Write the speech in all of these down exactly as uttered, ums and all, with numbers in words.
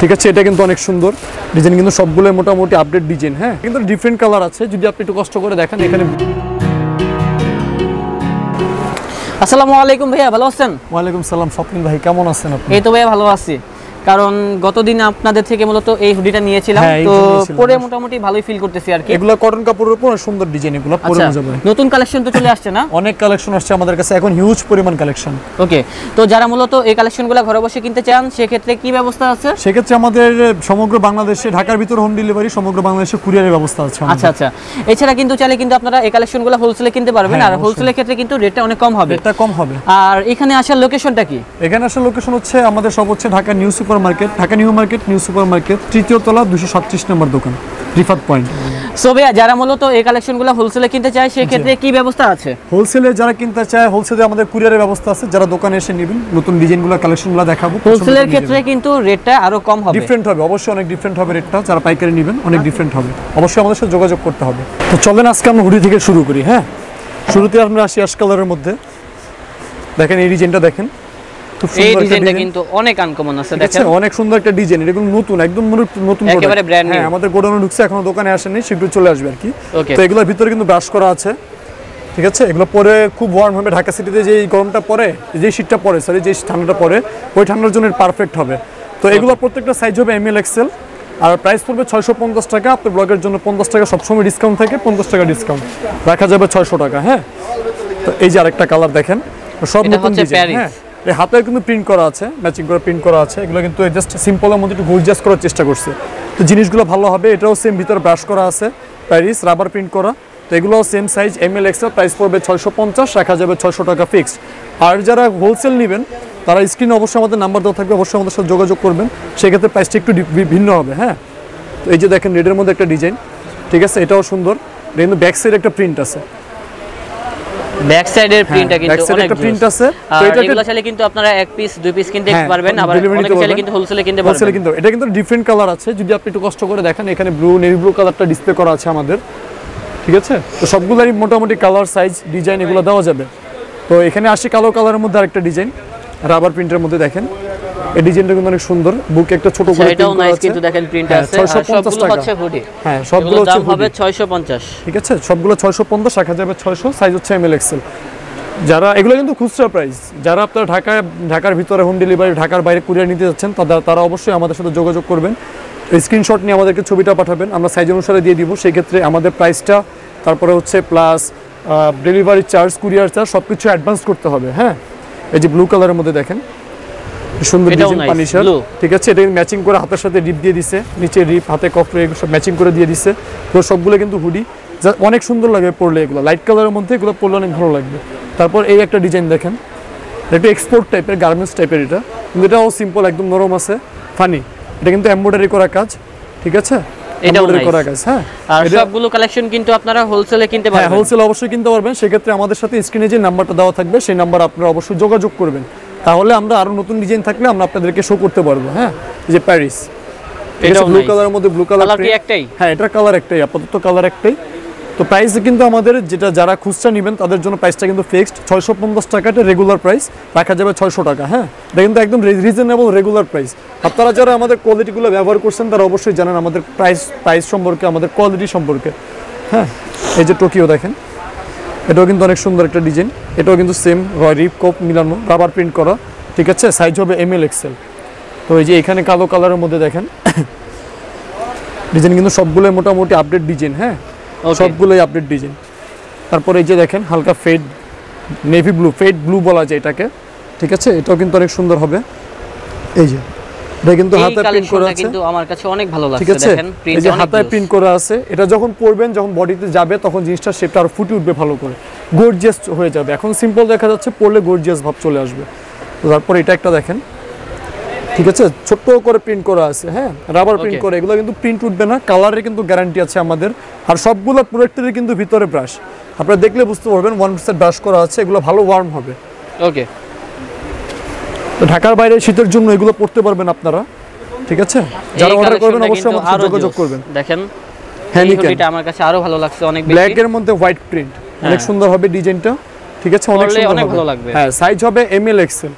ঠিক আছে, এটা কিন্তু অনেক সুন্দর ডিজাইন, কিন্তু সবগুলো মোটামুটি আপডেট ডিজাইন। হ্যাঁ, কিন্তু ডিফারেন্ট কালার আছে, যদি আপনি একটু কষ্ট করে দেখেন এখানে। আসসালামু আলাইকুম ভাইয়া, ভালো আছেন? ওয়ালাইকুম সালাম স্বপ্নিল ভাই, কেমন আছেন আপনি? এই তো ভাইয়া ভালো আছি, কারণ গতদিন আপনাদের থেকে মূলত এই হুডিটা নিয়েছিলাম, তো পরে মোটামুটি ভালোই ফিল করতেছি আর কি। এগুলো কটন কাপড়ের উপর সুন্দর ডিজাইন, এগুলো পরে যাবে। নতুন কালেকশন তো চলে আসছে না? অনেক কালেকশন আসছে আমাদের কাছে এখন, হিউজ পরিমাণ কালেকশন। ওকে, তো যারা মূলত এই কালেকশনগুলো ঘরে বসে কিনতে চান সেই ক্ষেত্রে কি ব্যবস্থা আছে? সেই ক্ষেত্রে আমাদের সমগ্র বাংলাদেশে ঢাকার ভিতর হোম ডেলিভারি, সমগ্র বাংলাদেশে কুরিয়ারের ব্যবস্থা আছে। আচ্ছা আচ্ছা, এছাড়া কিন্তু চাইলে কিন্তু আপনারা এই কালেকশনগুলো হোলসেলে কিনতে পারবেন, আর হোলসেলের ক্ষেত্রে কিন্তু রেটটা অনেক কম হবে। এটা কম হবে। আর এখানে আসার লোকেশনটা কি? এখানে আসার লোকেশন হচ্ছে আমাদের সব হচ্ছে Dhaka new super market, Dhaka new market, new super market, তৃতীয় তলা দুইশো সাতত্রিশ নম্বর দোকান, রিফাত পয়েন্ট। সো ভাইয়া যারা মূলত এই কালেকশনগুলো হোলসেলে কিনতে চায় সেই ক্ষেত্রে কি ব্যবস্থা আছে? হোলসেলে যারা কিনতে চায়, হোলসেলে আমাদের কুরিয়ারের ব্যবস্থা আছে, যারা দোকানে এসে নেবেন। নতুন ডিজাইনগুলো কালেকশনগুলো দেখাবো। হোলসেলের ক্ষেত্রে কিন্তু রেটটা আরো কম হবে, ডিফারেন্ট হবে, অবশ্যই অনেক ডিফারেন্ট হবে রেটটা। যারা পাইকারি নেবেন অনেক ডিফারেন্ট হবে, অবশ্যই আমাদের সাথে যোগাযোগ করতে হবে। তো চলেন আজকে আমরা হুডি থেকে শুরু করি। হ্যাঁ, শুরুতে আমরা আসি অ্যাশ কালারের মধ্যে। দেখেন এই ডিজাইনটা, দেখেন এই ডিজাইনটা কিন্তু অনেক আনকমন আছে, দেখেন অনেক সুন্দর একটা ডিজাইন। এটা কিন্তু নতুন, একদম নতুন, একেবারে ব্র্যান্ড নিউ। আমাদের গোডাউনে ঢুকছে, এখনো দোকানে আসেনি, শীঘ্রই চলে আসবে আর কি। তো এগুলোর ভিতরে কিন্তু ব্রাশ করা আছে, ঠিক আছে। এগুলো পরে খুব ওয়ার্ম হবে, ঢাকা সিটিতে যে গরমটা পড়ে, যে শীতটা পড়ে, সরি যে ঠান্ডাটা পড়ে, ওই ঠান্ডার জন্য পারফেক্ট হবে। তো এগুলো প্রত্যেকটা সাইজ হবে এম এল এক্সেল, আর প্রাইস পড়বে ছয়শো পঞ্চাশ টাকা। আপনার ব্লগের জন্য পঞ্চাশ টাকা সবসময় ডিসকাউন্ট থাকে, পঞ্চাশ টাকা ডিসকাউন্ট রাখা যাবে, ছয়শো টাকা। হ্যাঁ, তো এই যে আরেকটা কালার দেখেন, সব নতুন ডিজাইন। হ্যাঁ, এই হাতের কিন্তু প্রিন্ট করা আছে, ম্যাচিং করে প্রিন্ট করা আছে। এগুলো কিন্তু জাস্ট সিম্পলের মধ্যে একটু গোর্জিয়াস করার চেষ্টা করছে, তো জিনিসগুলো ভালো হবে। এটাও সেম, ভিতরে ব্রাশ করা আছে, প্যারিস রাবার প্রিন্ট করা। তো এগুলোও same size M L XL, price পড়বে ছয়শো পঞ্চাশ রাখা যাবে ছয়শো টাকা ফিক্সড। আর যারা হোলসেল নেবেন তারা স্ক্রিনে অবশ্যই আমাদের নাম্বার দেওয়া থাকবে, অবশ্যই আমাদের সাথে যোগাযোগ করবেন, সেক্ষেত্রে প্রাইসটা একটু ভিন্ন হবে। হ্যাঁ, তো এই যে দেখেন রেডের মধ্যে একটা ডিজাইন, ঠিক আছে, এটাও সুন্দর। এটা কিন্তু ব্যাক সাইড একটা প্রিন্ট আছে, ব্যাক সাইডের প্রিন্টটা কিন্তু অনেক প্রিন্ট আছে। তো এগুলো চাইলে কিন্তু আপনারা এক পিস দুই পিস কিনতে পারবেন, আবার অনেকে চাইলে কিন্তু হোলসেলে কিনতে পারবেন। হোলসেলে কিন্তু এটা কিন্তু ডিফারেন্ট কালার আছে, যদি আপনি একটু কষ্ট করে দেখেন এখানে ব্লু নেভি ব্লু কালারটা ডিসপ্লে করা আছে আমাদের, ঠিক আছে। তো সবগুলোরই মোটামুটি কালার, সাইজ, ডিজাইন এগুলো দেওয়া যাবে। তো এখানে আসি কালো কালারের মধ্যে আরেকটা ডিজাইন, রাবার প্রিন্টের মধ্যে। দেখেন এই ডিজাইনটা কিন্তু অনেক সুন্দর, বুকে একটা ছোট করে এটাও নাইস, কিন্তু দেখেন প্রিন্ট আছে। আর সবগুলো হচ্ছে হুডি, হ্যাঁ সবগুলো হবে ছয়শো পঞ্চাশ, ঠিক আছে। সবগুলো ছয়শো পঞ্চাশ রাখা যাবে ছয়শো, সাইজ হচ্ছে এম এল এক্সেল। যারা এগুলো কিন্তু খুচরা প্রাইস, যারা আপনারা ঢাকা ঢাকার ভিতরে হোম ডেলিভারি, ঢাকার বাইরে কুরিয়ার নিতে যাচ্ছেন তারা তারা অবশ্যই আমাদের সাথে যোগাযোগ করবেন, স্ক্রিনশট নিয়ে আমাদেরকে ছবিটা পাঠাবেন, আমরা সাইজ অনুসারে দিয়ে দিব। সেই ক্ষেত্রে আমাদের প্রাইসটা, তারপরে হচ্ছে plus delivery charge, courier charge সবকিছু অ্যাডভান্স করতে হবে। হ্যাঁ, এই যে ব্লু কালারের মধ্যে দেখেন সুন্দর ডিজাইন, পানিশার, ঠিক আছে। এটা কিন্তু ম্যাচিং করে হাতের সাথে রিপ দিয়ে দিছে, নিচে রিপ, হাতে কফরে সব ম্যাচিং করে দিয়ে দিছে। তো সবগুলো কিন্তু হুডি, যা অনেক সুন্দর লাগে পরলে। এগুলো লাইট কালারের মধ্যে, এগুলো পরলে অনেক ভালো লাগবে। তারপর এই একটা ডিজাইন দেখেন, এটা এক্সপোর্ট টাইপের, গার্মেন্টস টাইপের। এটা কিন্তু এটাও সিম্পল, একদম নরম আছে, ফানি। এটা কিন্তু এমব্রয়ডারি করা কাজ, ঠিক আছে, এমব্রয়ডারি করা কাজ। হ্যাঁ, আর সবগুলো কালেকশন কিন্তু আপনারা হোলসেলে কিনতে পারবেন। হ্যাঁ, হোলসেল অবশ্যই কিনতে পারবেন। সেক্ষেত্রে আমাদের সাথে স্ক্রিনে যে নাম্বারটা দেওয়া থাকবে সেই নাম্বার আপনারা অবশ্যই যোগাযোগ করবেন, তাহলে আমরা আরো নতুন ডিজাইন থাকলে আমরা আপনাদেরকে শো করতে পারবো। হ্যাঁ, এই যে প্যারিস, এটা ব্লু কালারের মধ্যে, ব্লু কালার কি একটাই? হ্যাঁ, এটা কালার একটাই, আপাতত কালার একটাই। তো প্রাইস কিন্তু আমাদের যেটা যারা খুচরা নেবেন তাদের জন্য প্রাইসটা কিন্তু ফিক্সড ছয়শো পঞ্চাশ টাকাটা, রেগুলার প্রাইস রাখা যাবে ছয়শো টাকা। হ্যাঁ, এটা কিন্তু একদম রিজনেবল রেগুলার প্রাইস। আপনারা যারা আমাদের কোয়ালিটিগুলো ব্যবহার করছেন তারা অবশ্যই জানেন আমাদের প্রাইস প্রাইস সম্পর্কে, আমাদের কোয়ালিটি সম্পর্কে। হ্যাঁ, এই যে টোকিও দেখেন, এটাও কিন্তু অনেক সুন্দর একটা ডিজাইন। এটাও কিন্তু সেম, রিপ কোপ মিলানো, রাবার প্রিন্ট করা, ঠিক আছে, সাইজ হবে এম এল এক্সেল। তো এই যে এখানে কালো কালারের মধ্যে দেখেন ডিজাইন, কিন্তু সবগুলোই মোটামুটি আপডেট ডিজাইন। হ্যাঁ, সবগুলোই আপডেট ডিজাইন। তারপরে এই যে দেখেন হালকা fade navy blue, fade blue বলা যায় এটাকে, ঠিক আছে। এটাও কিন্তু অনেক সুন্দর হবে। এই যে এটা কিন্তু হাতে প্রিন্ট করা আছে, কিন্তু আমার কাছে অনেক ভালো লাগছে, দেখেন প্রিন্ট অনেক হাতে প্রিন্ট করা আছে। এটা যখন পরবেন, যখন বডিতে যাবে, তখন জিনিসটা শেপটা আর ফুটে উঠবে ভালো করে, গর্জিয়াস হয়ে যাবে। এখন সিম্পল দেখা যাচ্ছে, পরলে গর্জিয়াস ভাব চলে আসবে। তারপর এটা একটা দেখেন, ঠিক আছে, ছোট করে প্রিন্ট করা আছে। হ্যাঁ, রাবার প্রিন্ট করা, এগুলো কিন্তু প্রিন্ট উঠবে না, কালারে কিন্তু গ্যারান্টি আছে আমাদের। আর সবগুলো প্রোডাক্টেরই কিন্তু ভিতরে ব্রাশ, আপনারা দেখলে বুঝতে পারবেন ওয়ান পার্সেন্ট ব্রাশ করা আছে, এগুলো ভালো ওয়ার্ম হবে। ওকে, তো ঢাকার বাইরে শীতের জন্য এগুলো পড়তে পারবেন আপনারা, ঠিক আছে। যারা অর্ডার করবেন অবশ্যই আমাদের সাথে যোগাযোগ করবেন। দেখেন এটা আমার কাছে আরো ভালো লাগছে অনেক বেশি, ব্ল্যাক এর মধ্যে হোয়াইট প্রিন্ট, অনেক সুন্দর হবে ডিজাইনটা, ঠিক আছে, অনেক সুন্দর, অনেক ভালো লাগবে। হ্যাঁ, সাইজ হবে এম এল এক্সেল।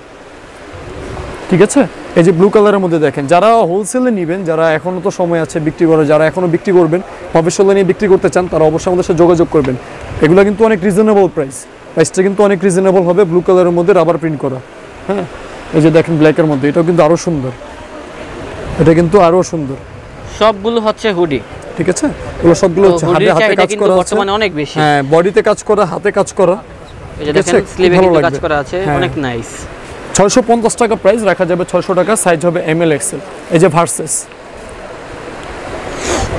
ঠিক আছে। এই যে ব্লু কালারের মধ্যে দেখেন, যারা হোলসেলে নেবেন, যারা এখনও তো সময় আছে বিক্রি করার, যারা এখনও বিক্রি করবেন ভবিষ্যতে নিয়ে বিক্রি করতে চান, তারা অবশ্যই আমাদের সাথে যোগাযোগ করবেন। এগুলো কিন্তু অনেক রিজনেবল প্রাইস, প্রাইসটা কিন্তু অনেক রিজনেবল হবে। ব্লু কালারের মধ্যে রাবার প্রিন্ট করা, হ্যাঁ এই যে দেখেন ব্ল্যাকের মধ্যে, এটাও কিন্তু আরও সুন্দর, এটা কিন্তু আরও সুন্দর। সবগুলো হচ্ছে হুডি, ঠিক আছে, এগুলো সবগুলো হচ্ছে হাতে হাতে কাজ করা, বর্তমানে অনেক বেশি, হ্যাঁ বডিতে কাজ করা, হাতে কাজ করা, এই যে দেখেন স্লিভে কিন্তু কাজ করা আছে, অনেক নাইস। ছয়শ পঞ্চাশ টাকা প্রাইস রাখা যাবে, ছয়শ টাকা, সাইজ হবে এম এল এক্সেল। এই যে ভার্সেস,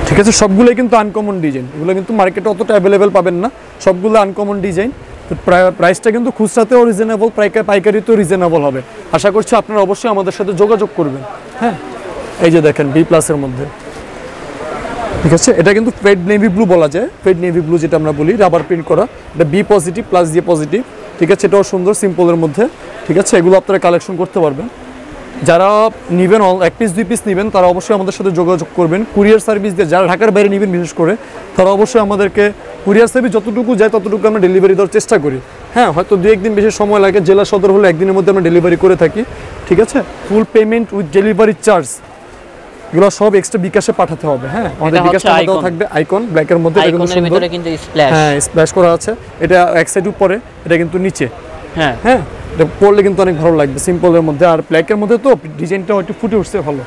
ঠিক আছে, সবগুলোই কিন্তু আনকমন ডিজাইন, এগুলো কিন্তু মার্কেটে অতটা অ্যাভেলেবেল পাবেন না, সবগুলো আনকমন ডিজাইন। তো প্রাইসটা কিন্তু খুচরাতেও রিজনেবল, পাইকারিতেও রিজনেবল হবে। আশা করছি আপনারা অবশ্যই আমাদের সাথে যোগাযোগ করবেন। হ্যাঁ এই যে দেখেন বি প্লাসের মধ্যে, ঠিক আছে, এটা কিন্তু ফেড নেভি ব্লু বলা যায়, ফেড নেভি ব্লু যেটা আমরা বলি, রাবার প্রিন্ট করা, এটা বি পজিটিভ প্লাস দিয়ে পজিটিভ, ঠিক আছে, এটাও সুন্দর সিম্পলের মধ্যে, ঠিক আছে। এগুলো আপনারা কালেকশন করতে পারবেন, যারা নেবেন এক পিস দুই পিস নেবেন তারা অবশ্যই আমাদের সাথে যোগাযোগ করবেন। কুরিয়ার সার্ভিস দিয়ে যারা ঢাকার বাইরে নেবেন বিশেষ করে, তারা অবশ্যই আমাদেরকে কুরিয়ার সার্ভিস যতটুকু যায় ততটুকু আমরা ডেলিভারি দেওয়ার চেষ্টা করি। হ্যাঁ হয়তো দু একদিন বেশি সময় লাগে, জেলা সদর হলে একদিনের মধ্যে আমরা ডেলিভারি করে থাকি, ঠিক আছে। Full payment with delivery charge, এগুলো সব এক্সট্রা বিকাশে পাঠাতে হবে। হ্যাঁ আমাদের বিকাশটা আলাদা থাকবে। আইকন ব্ল্যাকের মধ্যে, আইকনের ভিতরে কিন্তু স্প্ল্যাশ, হ্যাঁ স্প্ল্যাশ করা আছে, এটা এক সাইড উপরে, এটা কিন্তু নিচে, হ্যাঁ হ্যাঁ এটা পরলে কিন্তু অনেক ভালো লাগবে সিম্পলের মধ্যে। আর ব্ল্যাকের মধ্যে তো ডিজাইনটা একটু ফুটে উঠছে ভালো।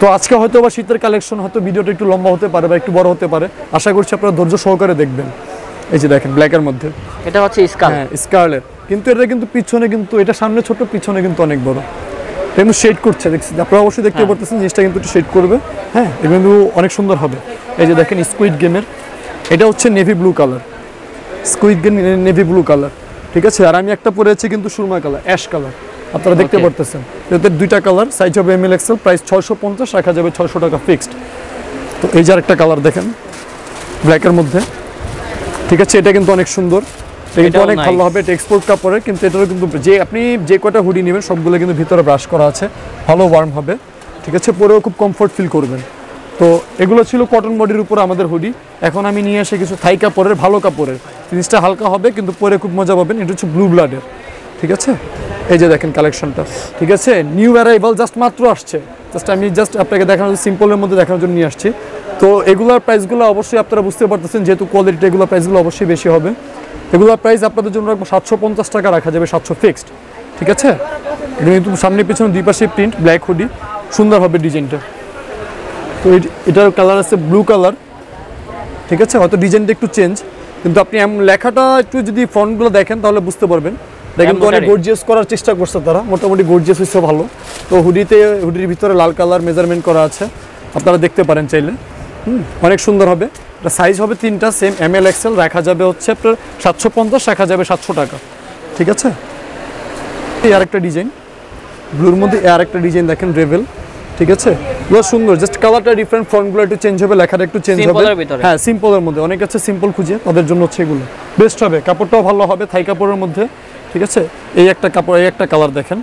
তো আজকে হয়তো বা শীতের কালেকশন, হয়তো ভিডিওটা একটু লম্বা হতে পারে বা একটু বড় হতে পারে, আশা করছি আপনারা ধৈর্য সহকারে দেখবেন। এই যে দেখেন ব্ল্যাকের মধ্যে, এটা হচ্ছে স্কার্ল, হ্যাঁ স্কার্লের, কিন্তু এটা কিন্তু পিছনে কিন্তু, এটা সামনে ছোট পিছনে কিন্তু অনেক বড়, কিন্তু শেড করছে দেখছি, আপনারা অবশ্যই দেখতে পারতেছেন জিনিসটা কিন্তু একটু শেড করবে, হ্যাঁ এটা কিন্তু অনেক সুন্দর হবে। এই যে দেখেন স্কুইড গেমের, এটা হচ্ছে navy blue colour, squid game navy blue colour, ঠিক আছে। আর আমি একটা পরে আছি কিন্তু সুরমা কালার, অ্যাশ কালার, আপনারা দেখতে পারতেছেন। এতে দুইটা কালার, সাইজ হবে এম এল এক্সেল, প্রাইস ছয়শো পঞ্চাশ রাখা যাবে, ছয়শো টাকা ফিক্সড। তো এই যে আরেকটা কালার দেখেন ব্ল্যাকের মধ্যে, ঠিক আছে, এটা কিন্তু অনেক সুন্দর, এটা অনেক ভালো হবে, এটা এক্সপোর্ট কাপড়ের, কিন্তু এটারও কিন্তু যে আপনি যে কটা হুডি নেবেন সবগুলো কিন্তু ভিতরে ব্রাশ করা আছে, ভালো ওয়ার্ম হবে, ঠিক আছে, পরেও খুব কমফোর্ট ফিল করবেন। তো এগুলো ছিল কটন বডির উপর আমাদের হুডি। এখন আমি নিয়ে এসে কিছু থাই কাপড়ের, ভালো কাপড়ের, জিনিসটা হালকা হবে কিন্তু পরে খুব মজা পাবেন। এটা হচ্ছে ব্লু ব্লাডের, ঠিক আছে, এই যে দেখেন কালেকশনটা, ঠিক আছে, নিউ অ্যারাইভাল, জাস্ট মাত্র আসছে, জাস্ট আমি জাস্ট আপনাকে দেখানোর জন্য, সিম্পলের মধ্যে দেখানোর জন্য নিয়ে আসছি। তো এগুলোর প্রাইসগুলো অবশ্যই আপনারা বুঝতে পারতেছেন, যেহেতু কোয়ালিটি এগুলো প্রাইসগুলো অবশ্যই বেশি হবে। এগুলোর প্রাইস আপনাদের জন্য রাখবো সাতশো পঞ্চাশ টাকা রাখা যাবে, সাতশো ফিক্সড, ঠিক আছে। কিন্তু সামনে পিছনে দুই পাশে প্রিন্ট, ব্ল্যাক হুডি, সুন্দর হবে ডিজাইনটা। তো এটার কালার আছে ব্লু কালার, ঠিক আছে, হয়তো ডিজাইনটা একটু চেঞ্জ, কিন্তু আপনি লেখাটা একটু যদি ফন্টগুলো দেখেন তাহলে বুঝতে পারবেন। দেখেন তো অনেক গর্জিয়াস করার চেষ্টা করছে তারা, মোটামুটি গর্জিয়াস হচ্ছে ভালো। তো হুডিতে, হুডির ভিতরে লাল কালার মেজারমেন্ট করা আছে, আপনারা দেখতে পারেন চাইলে, হুম অনেক সুন্দর হবে। এটা সাইজ হবে তিনটা, সেম এম এল এক্সেল, রাখা যাবে হচ্ছে আপনার সাতশো পঞ্চাশ, রাখা যাবে সাতশো টাকা, ঠিক আছে। এই আরেকটা ডিজাইন ব্লুর মধ্যে, এই আরেকটা ডিজাইন দেখেন রেভেল, ঠিক আছে, বেশ সুন্দর, জাস্ট কালারটা ডিফারেন্ট, ফন্টগুলো একটু চেঞ্জ হবে, লেখাটা একটু চেঞ্জ হবে, হ্যাঁ সিম্পলের মধ্যে। অনেক আছে সিম্পল খুঁজে, তাদের জন্য হচ্ছে এগুলো বেস্ট হবে, কাপড়টাও ভালো হবে, থাই কাপড়ের মধ্যে, ঠিক আছে। এই একটা কাপড়, এই একটা কালার দেখেন,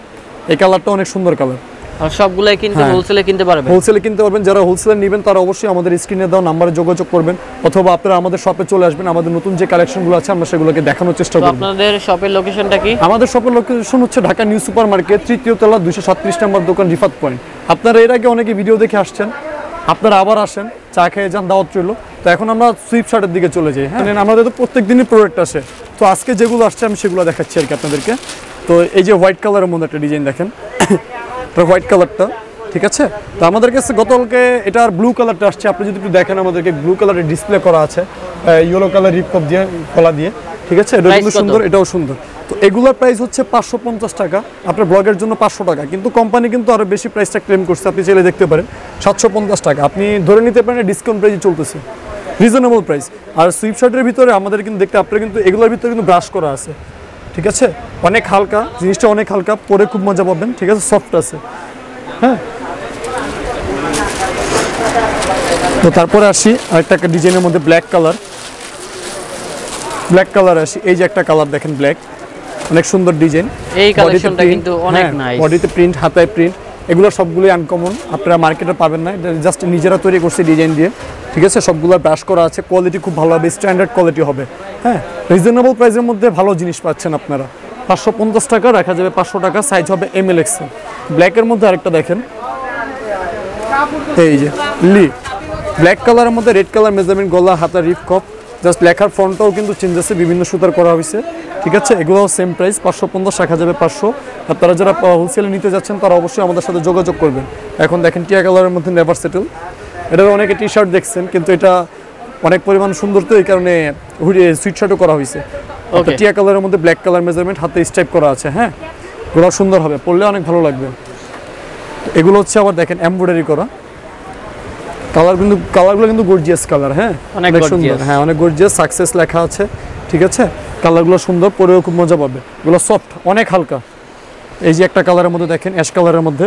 এই কালারটা অনেক সুন্দর কালার। আর সবগুলাই কিন্তু হোলসেলে কিনতে পারবেন, হোলসেলে কিনতে পারবেন, যারা হোলসেলে নেবেন তারা অবশ্যই আমাদের স্ক্রিনে দেওয়া নম্বরে যোগাযোগ করবেন, অথবা আপনারা আমাদের শপে চলে আসবেন, আমাদের নতুন যে কালেকশনগুলো আছে আমরা সেগুলোকে দেখানোর চেষ্টা করব। আপনাদের শপের লোকেশনটা কি? আমাদের শপের লোকেশন হচ্ছে ঢাকা নিউ সুপারমার্কেট, তৃতীয় তলা দুইশো সাতত্রিশ নম্বর দোকান, রিফাত পয়েন্ট। আপনারা এর আগে অনেকে ভিডিও দেখে আসছেন, আপনারা আবার আসেন, চা খেয়ে যান, দাওয়াত রইল। তো এখন আমরা সুইপ শার্টের দিকে চলে যাই, হ্যাঁ আমাদের তো প্রত্যেক দিনই প্রোডাক্ট আসে, তো আজকে যেগুলো আসছে আমি সেগুলো দেখাচ্ছি আর কি আপনাদেরকে। তো এই যে হোয়াইট কালারের মধ্যে একটা ডিজাইন দেখেন, হোয়াইট কালারটা, ঠিক আছে। তো আমাদের কাছে গতকালকে এটা আর ব্লু কালারটা আসছে, আপনি যদি একটু দেখেন আমাদেরকে, ব্লু কালারের ডিসপ্লে করা আছে, ইয়েলো কালার রিপকপ দিয়ে কলা দিয়ে, ঠিক আছে, এটা কিন্তু সুন্দর, এটাও সুন্দর। তো এগুলোর প্রাইস হচ্ছে পাঁচশো পঞ্চাশ টাকা, আপনার ব্লগের জন্য পাঁচশো টাকা, কিন্তু কোম্পানি কিন্তু আরও বেশি প্রাইসটা ক্লেম করছে, আপনি চাইলে দেখতে পারেন সাতশো পঞ্চাশ টাকা, আপনি ধরে নিতে পারেন ডিসকাউন্ট প্রাইসে চলতেছে, রিজনেবল প্রাইস। আর সুইপ শার্টের ভিতরে আমাদের কিন্তু দেখতে, আপনার কিন্তু এগুলোর ভিতরে কিন্তু ব্রাশ করা আছে, ঠিক আছে, অনেক হালকা, জিনিসটা অনেক হালকা, পরে খুব মজা পাবেন, ঠিক আছে, সফট আছে, হ্যাঁ। তো তারপরে আসি আরেকটা ডিজাইনের মধ্যে, ব্ল্যাক কালার, ব্ল্যাক কালার আসি, এই যে একটা কালার দেখেন ব্ল্যাক, অনেক সুন্দর ডিজাইন, এই কালেকশনটা কিন্তু অনেক নাইস, বডিতে প্রিন্ট, হাতায় প্রিন্ট, এগুলো সবগুলোই আনকমন, আপনারা মার্কেটে পাবেন না, জাস্ট নিজেরা তৈরি করছে ডিজাইন দিয়ে, ঠিক আছে, সবগুলো ব্রাশ করা আছে, কোয়ালিটি খুব ভালো হবে, স্ট্যান্ডার্ড কোয়ালিটি হবে, হ্যাঁ রিজনেবল প্রাইসের মধ্যে ভালো জিনিস পাচ্ছেন আপনারা, পাঁচশো পঞ্চাশ টাকা রাখা যাবে পাঁচশো টাকা, সাইজ হবে এম এল এক্স। ব্ল্যাকের মধ্যে আরেকটা দেখেন, এই যে লি ব্ল্যাক কালারের মধ্যে রেড কালার মেজারমেন্ট, গলা, হাতা, রিপ, কপ, জাস্ট লেখার ফ্রন্টটাও কিন্তু চেঞ্জ আছে, বিভিন্ন সুতার করা হয়েছে। ঠিক আছে, এগুলোও সেম প্রাইস পাঁচশো পঞ্চাশ রাখা যাবে পাঁচশো। আপনারা যারা হোলসেলে নিতে যাচ্ছেন তারা অবশ্যই আমাদের সাথে যোগাযোগ করবেন। এখন দেখেন টিয়া কালারের মধ্যে নেভার সেটেল, এটারও অনেকে টি শার্ট দেখছেন কিন্তু এটা অনেক পরিমাণ সুন্দর, তো এই কারণে সুইট শার্টও করা হয়েছে। টিয়া কালারের মধ্যে ব্ল্যাক কালার মেজারমেন্ট, হাতে স্ট্রাইপ করা আছে। হ্যাঁ, এগুলো সুন্দর হবে, পরলে অনেক ভালো লাগবে। এগুলো হচ্ছে আবার দেখেন এমব্রয়ডারি করা, কালার কিন্তু কালারগুলো কিন্তু গর্জিয়াস কালার। হ্যাঁ অনেক সুন্দর, হ্যাঁ অনেক গর্জিয়াস, সাকসেস লেখা আছে। ঠিক আছে, কালারগুলো সুন্দর, পরেও খুব মজা পাবে। এগুলো সফট, অনেক হালকা। এই যে একটা কালারের মধ্যে দেখেন অ্যাশ কালারের মধ্যে,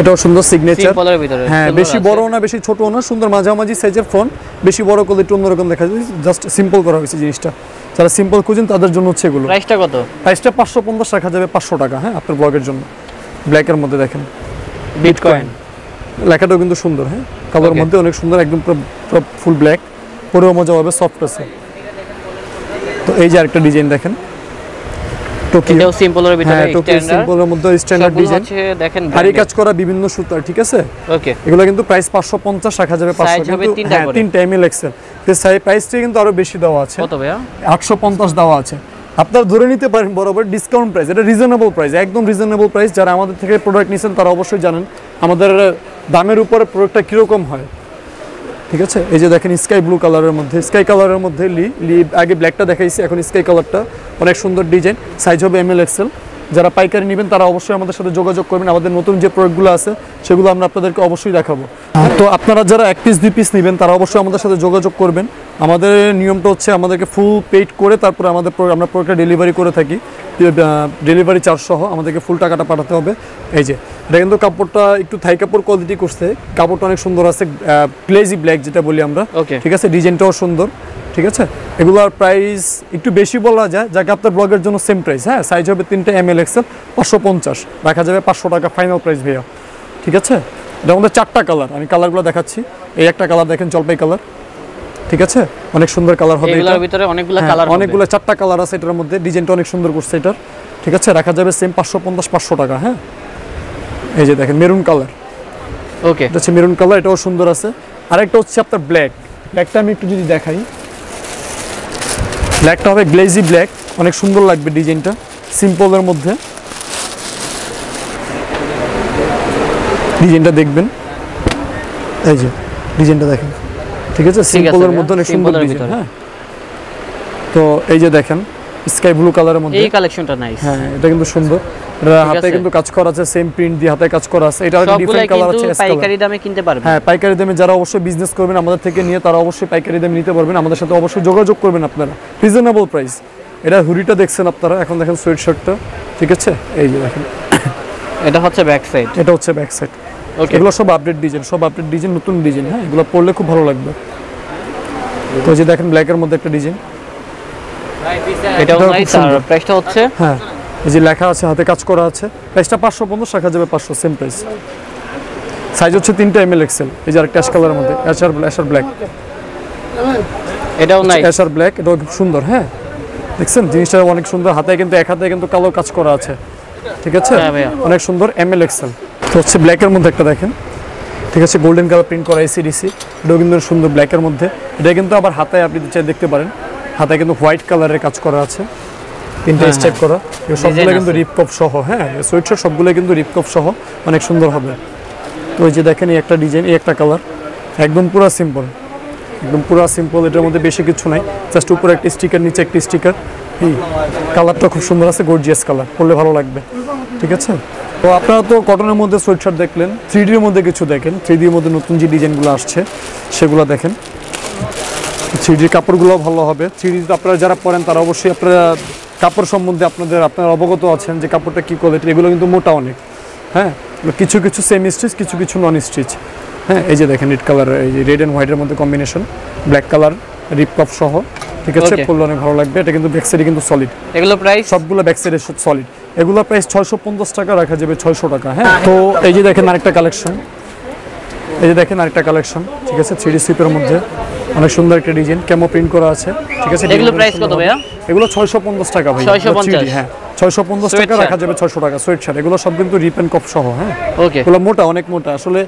এটাও সুন্দর সিগনেচার। হ্যাঁ, বেশি বড় না বেশি ছোট না, সুন্দর মাঝামাঝি সাইজের ফোন। বেশি বড় করলে একটু অন্যরকম দেখা যায়, জাস্ট সিম্পল করা হয়েছে জিনিসটা। যারা সিম্পল খুঁজেন তাদের জন্য হচ্ছে এগুলো। প্রাইসটা কত? প্রাইসটা পাঁচশো পঞ্চাশ রাখা যাবে পাঁচশো টাকা। হ্যাঁ, আপনার ব্লগের জন্য। ব্ল্যাকের মধ্যে দেখেন বিটকয়েন লেখাটাও কিন্তু সুন্দর। হ্যাঁ, কালার মধ্যে অনেক সুন্দর, একদম ফুল ব্ল্যাক, পরেও মজা হবে, সফট আছে। তো এই যে আরেকটা ডিজাইন দেখেন, টোকিও সিম্পলের ভিতরে, হ্যাঁ টোকিও সিম্পলের মধ্যে স্ট্যান্ডার্ড ডিজাইন দেখেন, ভারী কাজ করা, বিভিন্ন সুতার। ঠিক আছে, ওকে। এগুলো কিন্তু প্রাইস পাঁচশো পঞ্চাশ রাখা যাবে পাঁচশো, কিন্তু হ্যাঁ তিনটা এমএল এক্সেল। তো সাই প্রাইসটা কিন্তু আরো বেশি দেওয়া আছে। কত ভাইয়া? আটশো পঞ্চাশ দেওয়া আছে। আপনারা ধরে নিতে পারেন বরাবর ডিসকাউন্ট প্রাইস, এটা রিজনেবল প্রাইস, একদম রিজনেবল প্রাইস। যারা আমাদের থেকে প্রোডাক্ট নিছেন তারা অবশ্যই জানেন আমাদের দামের উপরে প্রোডাক্টটা কিরকম হয়। ঠিক আছে, এই যে দেখেন স্কাই ব্লু কালারের মধ্যে, স্কাই কালারের মধ্যে লি লি আগে ব্ল্যাকটা দেখাইছি, এখন স্কাই কালারটা, অনেক সুন্দর ডিজাইন। সাইজ হবে এম এল এক্সেল। যারা পাইকারি নেবেন তারা অবশ্যই আমাদের সাথে যোগাযোগ করবেন। আমাদের নতুন যে প্রোডাক্টগুলো আছে সেগুলো আমরা আপনাদেরকে অবশ্যই দেখাবো। তো আপনারা যারা এক পিস দুই পিস নেবেন তারা অবশ্যই আমাদের সাথে যোগাযোগ করবেন। আমাদের নিয়মটা হচ্ছে আমাদেরকে ফুল পেইড করে তারপরে আমাদের আমরা প্রোডাক্টটা ডেলিভারি করে থাকি, ডেলিভারি চার্জ সহ আমাদেরকে ফুল টাকাটা পাঠাতে হবে। এই যে এটা কিন্তু কাপড়টা একটু থাই কাপড় কোয়ালিটি করছে, কাপড়টা অনেক সুন্দর আছে, গ্লেজি ব্ল্যাক যেটা বলি আমরা। ঠিক আছে, ডিজাইনটাও সুন্দর। ঠিক আছে, এগুলোর প্রাইস একটু বেশি বলা যায়, যাকে আপনার ব্লগের জন্য সেম প্রাইস। হ্যাঁ, সাইজ হবে তিনটা এম এল এক্সেল, পাঁচশো পঞ্চাশ রাখা যাবে পাঁচশো টাকা ফাইনাল প্রাইস ভাইয়া। ঠিক আছে, এটা আমাদের চারটা কালার, আমি কালারগুলো দেখাচ্ছি। এই একটা কালার দেখেন জলপাই কালার। ঠিক আছে, অনেক সুন্দর কালার হবে, এটার ভিতরে অনেকগুলো কালার, অনেকগুলো চারটা কালার আছে এটার মধ্যে, ডিজাইনটা অনেক সুন্দর করছে এটার। ঠিক আছে, রাখা যাবে সেম পাঁচশো পঞ্চাশ পাঁচশো টাকা। হ্যাঁ, এই যে দেখেন মেরুন কালার, ওকে এটা হচ্ছে মেরুন কালার, এটাও সুন্দর আছে। আরেকটা হচ্ছে আপনার ব্ল্যাক, ব্ল্যাকটা আমি একটু যদি দেখাই, ব্ল্যাকটা হবে গ্লেজি ব্ল্যাক, অনেক সুন্দর লাগবে ডিজাইনটা, সিম্পলের মধ্যে ডিজাইনটা দেখবেন। এই যে ডিজাইনটা দেখেন, ঠিক আছে, সিম্পলের মধ্যে অনেক সুন্দর ডিজাইন। হ্যাঁ, তো এই যে দেখেন স্কাই ব্লু কালারের মধ্যে, এই কালেকশনটা নাইস। হ্যাঁ, এটা কিন্তু সুন্দর, এটা হাতে কিন্তু কাজ করা আছে, সেম প্রিন্ট দিয়ে হাতে কাজ করা আছে। এটা ডিফারেন্ট কালার আছে, পাইকারি দামে কিনতে পারবেন। হ্যাঁ, পাইকারি দামে যারা অবশ্যই বিজনেস করবেন আমাদের থেকে নিয়ে তারা অবশ্যই পাইকারি দামে নিতে পারবেন। আমাদের সাথে অবশ্যই যোগাযোগ করবেন আপনারা, রিজনেবল প্রাইস। এটা হুডিটা দেখছেন আপনারা, এখন দেখেন সোয়েট শার্টটা। ঠিক আছে, এই যে দেখেন এটা হচ্ছে ব্যাক সাইড, এটা হচ্ছে ব্যাক সাইড। ওকে, এগুলো সব আপডেট ডিজাইন, সব আপডেট ডিজাইন, নতুন ডিজাইন। হ্যাঁ, এগুলো পরলে খুব ভালো লাগবে। তো এই যে দেখেন ব্ল্যাকের মধ্যে একটা ডিজাইন, এটাও নাইস। আর প্রাইসটা হচ্ছে, হ্যাঁ এই যে লেখা আছে, হাতে কাজ করা আছে, প্রাইসটা পাঁচশো পঞ্চাশ রাখা যাবে পাঁচশো, সেম প্রাইস। সাইজ হচ্ছে তিনটা এম এল এক্সেল। এই যে আরেকটা অ্যাশ কালারের মধ্যে, অ্যাশ আর অ্যাশ আর ব্ল্যাক, এটাও নাইস, অ্যাশ আর ব্ল্যাক, এটাও খুব সুন্দর। হ্যাঁ, দেখছেন জিনিসটা অনেক সুন্দর, হাতে কিন্তু এক হাতে কিন্তু কালো কাজ করা আছে। ঠিক আছে, অনেক সুন্দর এম এল এক্সেল। তো হচ্ছে ব্ল্যাকের মধ্যে একটা দেখেন, ঠিক আছে, গোল্ডেন কালার প্রিন্ট করা এসিডিসি, এটাও কিন্তু সুন্দর ব্ল্যাকের মধ্যে। এটা কিন্তু আবার হাতে আপনি চাই দেখতে পারেন, হাতে কিন্তু হোয়াইট কালারের কাজ করা আছে, তিনটা স্টেপ করা, সবগুলো কিন্তু রিপকপ সহ। হ্যাঁ, সোয়েটার সবগুলো কিন্তু রিপকপ সহ, অনেক সুন্দর হবে। ওই যে দেখেন এই একটা ডিজাইন, এই একটা কালার, একদম পুরো সিম্পল, একদম পুরো সিম্পল। এটার মধ্যে বেশি কিছু নাই, জাস্ট উপরে একটা স্টিকার, নিচে একটা স্টিকার। এই কালারটা খুব সুন্দর আছে, গর্জিয়াস কালার, পরলে ভালো লাগবে। ঠিক আছে, তো আপনারা তো কটনের মধ্যে সোয়েটার দেখলেন, থ্রি ডির মধ্যে কিছু দেখেন, থ্রি ডির মধ্যে নতুন যে ডিজাইনগুলো আসছে সেগুলো দেখেন। থ্রি ডির কাপড়গুলো ভালো হবে, থ্রি ডি আপনারা যারা পরেন তারা অবশ্যই আপনারা কাপড় সম্বন্ধে আপনাদের আপনারা অবগত আছেন যে কাপড়টা কী কোয়ালিটি। এগুলো কিন্তু মোটা অনেক। হ্যাঁ, কিছু কিছু সেমি স্টিচ, কিছু কিছু নন স্টিচ। হ্যাঁ, এই যে দেখেন রেড কালার, এই যে রেড অ্যান্ড হোয়াইটের মধ্যে কম্বিনেশন, ব্ল্যাক কালার, রিপকপ সহ। ঠিক আছে, ফুল অনেক ভালো লাগবে। এটা কিন্তু ব্যাক সাইডে কিন্তু সলিড, এগুলো প্রাইস সবগুলো ব্যাক সাইডে সলিড। এগুলো প্রাইস ছয়শো পঞ্চাশ টাকা রাখা যাবে ছয়শো টাকা। হ্যাঁ, তো এই যে দেখেন আরেকটা কালেকশন, এই যে দেখেন আরেকটা কালেকশন। ঠিক আছে, থ্রি ডি সুইপের মধ্যে অনেক সুন্দর একটা ডিজাইন কেমো প্রিন্ট করা আছে ঠিক আছে এগুলো প্রাইস কত ভাইয়া এগুলো ছয়শ পঞ্চাশ টাকা ভাই ছয়শ পঞ্চাশ হ্যাঁ ছয়শ পঞ্চাশ টাকা রাখা যাবে ছয়শ টাকা সোয়েট শার্ট এগুলো সব কিন্তু রিপ এন্ড কপ সহ হ্যাঁ ওকে এগুলো মোটা অনেক মোটা আসলে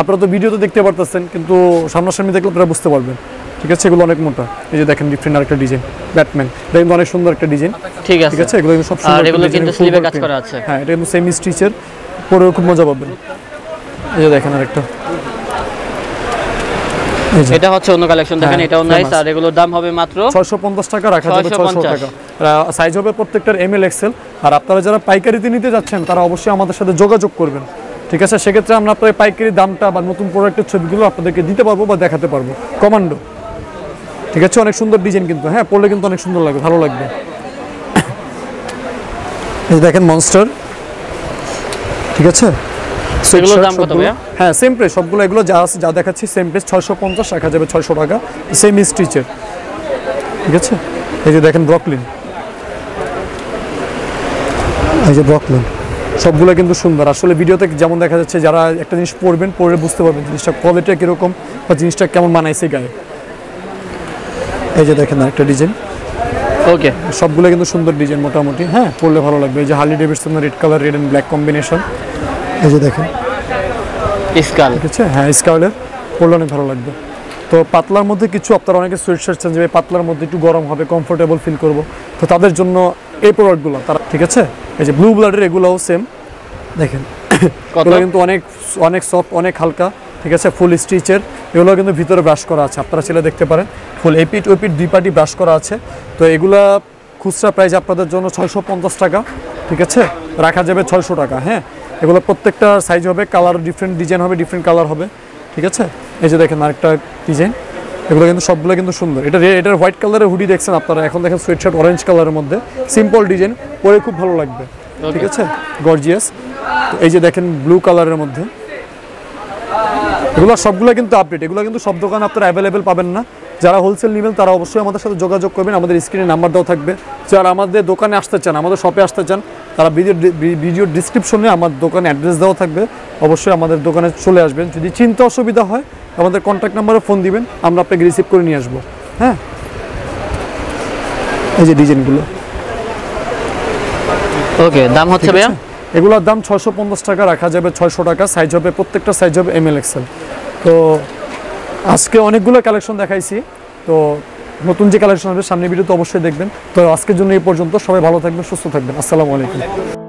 আপনারা তো ভিডিওতে দেখতে পারতাছেন কিন্তু সামনাসামনি দেখলে আপনারা বুঝতে পারবেন ঠিক আছে এগুলো অনেক মোটা এই যে দেখেন ডিফারেন্ট আরেকটা ডিজাইন ব্যাটম্যান দেখুন অনেক সুন্দর একটা ডিজাইন ঠিক আছে ঠিক আছে এগুলো সব সুন্দর আর এগুলো কিন্তু স্লিভে কাজ করা আছে হ্যাঁ এটা কিন্তু সেমি স্টিচের পরে খুব মজা পাবেন এই যে দেখেন আরেকটা এটা হচ্ছে অন্য কালেকশন দেখেন এটাও নাইস আর এগুলোর দাম হবে মাত্র ছয়শ পঞ্চাশ টাকা রাখা যাবে ছয়শ টাকা সাইজ হবে প্রত্যেকটার এম এল এক্সেল আর আপনারা যারা পাইকারিতে নিতে যাচ্ছেন তারা অবশ্যই আমাদের সাথে যোগাযোগ করবেন ঠিক আছে সেই ক্ষেত্রে আমরা আপনাদের পাইকারি দামটা বা নতুন প্রোডাক্টের ছবিগুলো আপনাদেরকে দিতে পারবো বা দেখাতে পারবো কমান্ডো ঠিক আছে অনেক সুন্দর ডিজাইন কিন্তু হ্যাঁ পরলে কিন্তু অনেক সুন্দর লাগবে ভালো লাগবে এই দেখেন মনস্টার ঠিক আছে সেগুলোর দাম কত ভাইয়া হ্যাঁ সেম প্রাইস সবগুলো এগুলো যা যা দেখাচ্ছি সেম প্রাইস ছয়শ পঞ্চাশ রাখা যাবে ছয়শ টাকা সেম স্টিচের ঠিক আছে এই যে দেখেন ব্রকলিন এই যে ব্রকলিন সবগুলো কিন্তু সুন্দর আসলে ভিডিওতে যেমন দেখা যাচ্ছে যারা একটা জিনিস পরবেন পরে বুঝতে পারবেন জিনিসটা কোয়ালিটি কি রকম বা জিনিসটা কেমন মানাইছে গায়ে এই যে দেখেন আরেকটা ডিজাইন ওকে সবগুলো কিন্তু সুন্দর ডিজাইন মোটামুটি হ্যাঁ পরলে ভালো লাগবে এই যে Harley Davidson red colour red and black combination এই যে দেখেন স্কাল আচ্ছা হ্যাঁ স্কালের পরলে ভালো লাগবে তো পাতলার মধ্যে কিছু আপনারা অনেকে সোয়েটশার্ট চান যে পাতলার মধ্যে একটু গরম হবে কমফোর্টেবল ফিল করব তো তাদের জন্য এই প্রোডাক্টগুলো তারা ঠিক আছে এই যে ব্লু ব্লাডের এগুলোও সেম দেখেন কতটা কিন্তু অনেক অনেক সফট অনেক হালকা ঠিক আছে ফুল স্টিচের এগুলো কিন্তু ভিতরে ব্রাশ করা আছে আপনারা ছেলে দেখতে পারেন ফুল এপিট ওপিট দুই পার্টি ব্রাশ করা আছে তো এগুলা খুচরা প্রাইস আপনাদের জন্য ছয়শ পঞ্চাশ টাকা ঠিক আছে রাখা যাবে ছয়শ টাকা হ্যাঁ এগুলো প্রত্যেকটা সাইজ হবে কালার ডিফারেন্ট ডিজাইন হবে ডিফারেন্ট কালার হবে ঠিক আছে এই যে দেখেন আরেকটা ডিজাইন এগুলো কিন্তু সবগুলো কিন্তু সুন্দর এটা এটার হোয়াইট কালারের হুডি দেখছেন আপনারা এখন দেখেন সোয়েটশার্ট অরেঞ্জ কালারের মধ্যে সিম্পল ডিজাইন পরে খুব ভালো লাগবে ঠিক আছে গর্জিয়াস এই যে দেখেন ব্লু কালারের মধ্যে এগুলো সবগুলো কিন্তু আপডেট এগুলো কিন্তু সব দোকানে আপনারা অ্যাভেলেবেল পাবেন না যারা হোলসেল নেবেন তারা অবশ্যই আমাদের সাথে যোগাযোগ করবেন আমাদের স্ক্রিনে নাম্বার দেওয়া থাকবে যারা আমাদের দোকানে আসতে চান আমাদের শপে আসতে চান তারা ভিডিও ভিডিও ডিসক্রিপশনে আমার দোকানে অ্যাড্রেস দেওয়া থাকবে অবশ্যই আমাদের দোকানে চলে আসবেন যদি চিন্তা অসুবিধা হয় আমাদের কন্ট্যাক্ট নাম্বারে ফোন দিবেন আমরা আপনাকে রিসিভ করে নিয়ে আসবো হ্যাঁ এই যে ডিজাইনগুলো ওকে দাম হচ্ছে ভাইয়া এগুলোর দাম ছয়শ পঞ্চাশ টাকা রাখা যাবে ছয়শ টাকা সাইজ হবে প্রত্যেকটা সাইজ হবে এম এল এক্সেল তো আজকে অনেকগুলো কালেকশন দেখাইছি তো নতুন যে কালেকশন হবে সামনে ভিডিও তো অবশ্যই দেখবেন তো আজকের জন্য এই পর্যন্ত সবাই ভালো থাকবেন সুস্থ থাকবেন আসসালামু আলাইকুম।